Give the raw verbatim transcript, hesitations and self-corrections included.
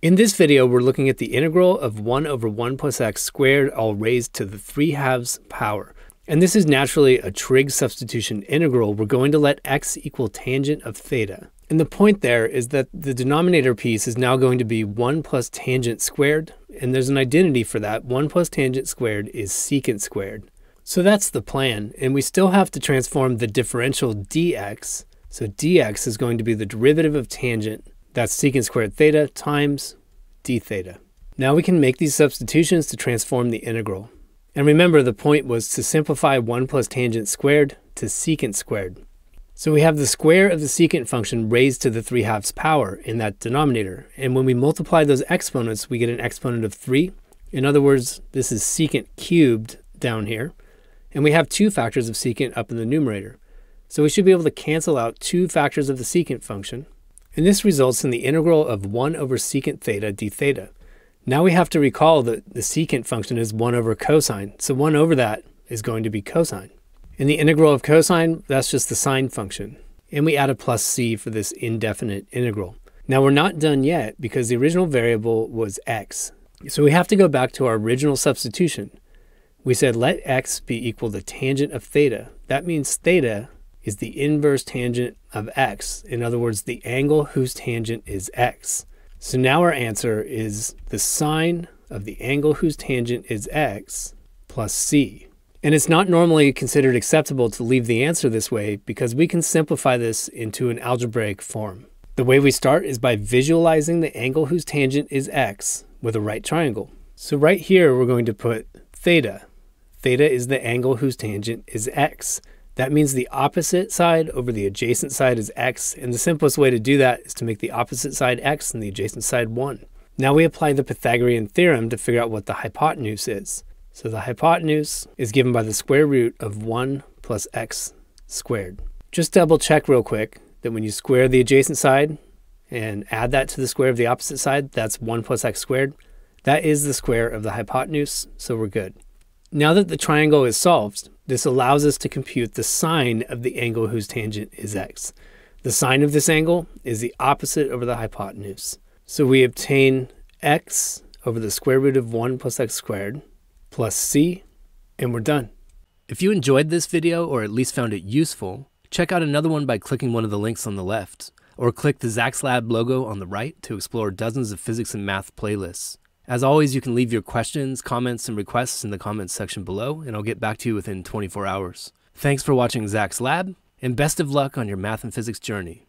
In this video, we're looking at the integral of one over one plus x squared all raised to the three halves power. And this is naturally a trig substitution integral. We're going to let x equal tangent of theta. And the point there is that the denominator piece is now going to be one plus tangent squared. And there's an identity for that. one plus tangent squared is secant squared. So that's the plan. And we still have to transform the differential dx. So dx is going to be the derivative of tangent. That's secant squared theta times d theta. Now we can make these substitutions to transform the integral. And remember, the point was to simplify one plus tangent squared to secant squared. So we have the square of the secant function raised to the three halves power in that denominator. And when we multiply those exponents, we get an exponent of three. In other words, this is secant cubed down here. And we have two factors of secant up in the numerator. So we should be able to cancel out two factors of the secant function. And this results in the integral of one over secant theta d theta. Now we have to recall that the secant function is one over cosine. So one over that is going to be cosine. And the integral of cosine, that's just the sine function. And we add a plus c for this indefinite integral. Now we're not done yet because the original variable was x. So we have to go back to our original substitution. We said let x be equal to tangent of theta. That means theta is the inverse tangent of x. In other words, the angle whose tangent is x. So now our answer is the sine of the angle whose tangent is x plus c. And it's not normally considered acceptable to leave the answer this way because we can simplify this into an algebraic form. The way we start is by visualizing the angle whose tangent is x with a right triangle. So right here, we're going to put theta. Theta is the angle whose tangent is x. That means the opposite side over the adjacent side is x, and the simplest way to do that is to make the opposite side x and the adjacent side one. Now we apply the Pythagorean theorem to figure out what the hypotenuse is. So the hypotenuse is given by the square root of one plus x squared. Just double check real quick that when you square the adjacent side and add that to the square of the opposite side, that's one plus x squared. That is the square of the hypotenuse, so we're good. Now that the triangle is solved, this allows us to compute the sine of the angle whose tangent is x. The sine of this angle is the opposite over the hypotenuse. So we obtain x over the square root of one plus x squared plus c, and we're done. If you enjoyed this video, or at least found it useful, check out another one by clicking one of the links on the left, or click the Zak's Lab logo on the right to explore dozens of physics and math playlists. As always, you can leave your questions, comments, and requests in the comments section below, and I'll get back to you within twenty-four hours. Thanks for watching Zak's Lab, and best of luck on your math and physics journey.